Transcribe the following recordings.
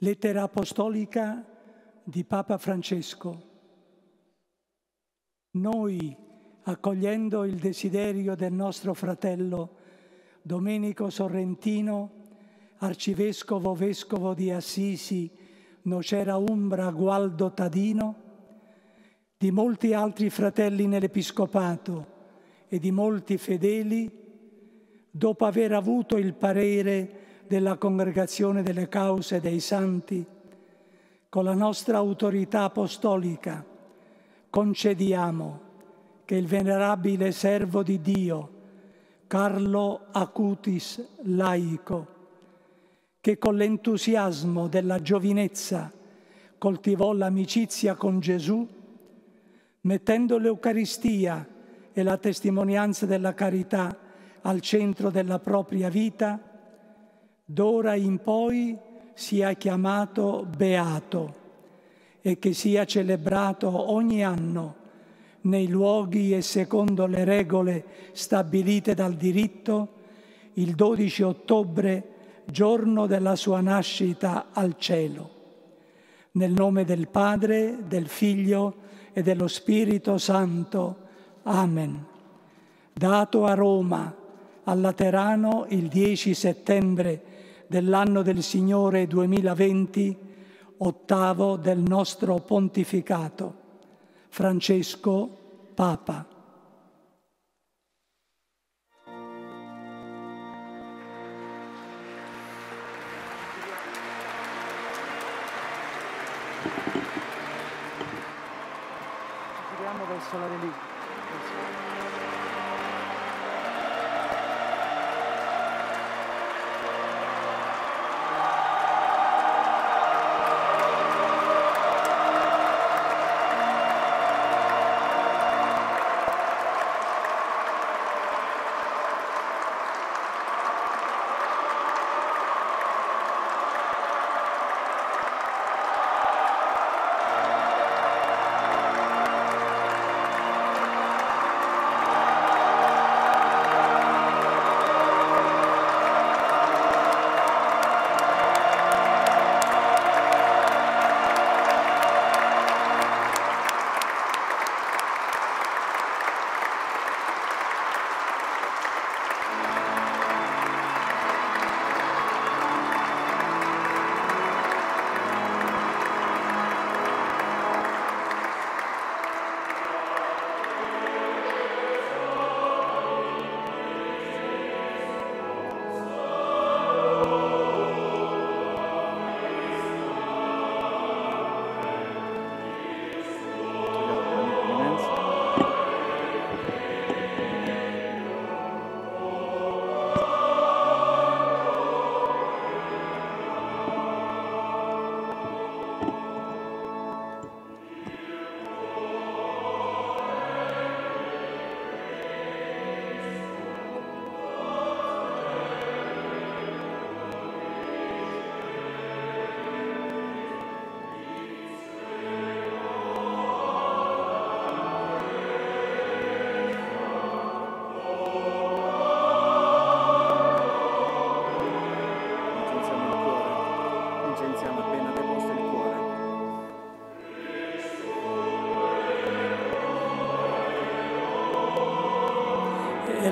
Lettera apostolica di Papa Francesco. Noi, accogliendo il desiderio del nostro fratello Domenico Sorrentino, arcivescovo-vescovo di Assisi, Nocera Umbra, Gualdo Tadino, di molti altri fratelli nell'Episcopato e di molti fedeli, dopo aver avuto il parere della Congregazione delle Cause dei Santi, con la nostra autorità apostolica concediamo che il venerabile servo di Dio, Carlo Acutis, laico, che con l'entusiasmo della giovinezza coltivò l'amicizia con Gesù, mettendo l'Eucaristia e la testimonianza della carità al centro della propria vita, d'ora in poi sia chiamato beato e che sia celebrato ogni anno nei luoghi e secondo le regole stabilite dal diritto il 12 ottobre, giorno della sua nascita al cielo. Nel nome del Padre, del Figlio e dello Spirito Santo. Amen. Dato a Roma, al Laterano, il 10 settembre dell'anno del Signore 2020, ottavo del nostro pontificato. Francesco, Papa. Ci giriamo verso la reliquia.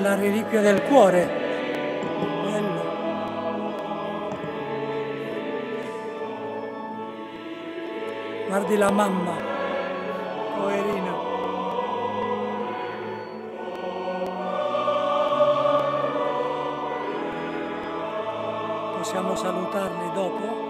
La reliquia del cuore. Bello. Guardi la mamma, poverina. Possiamo salutarli dopo?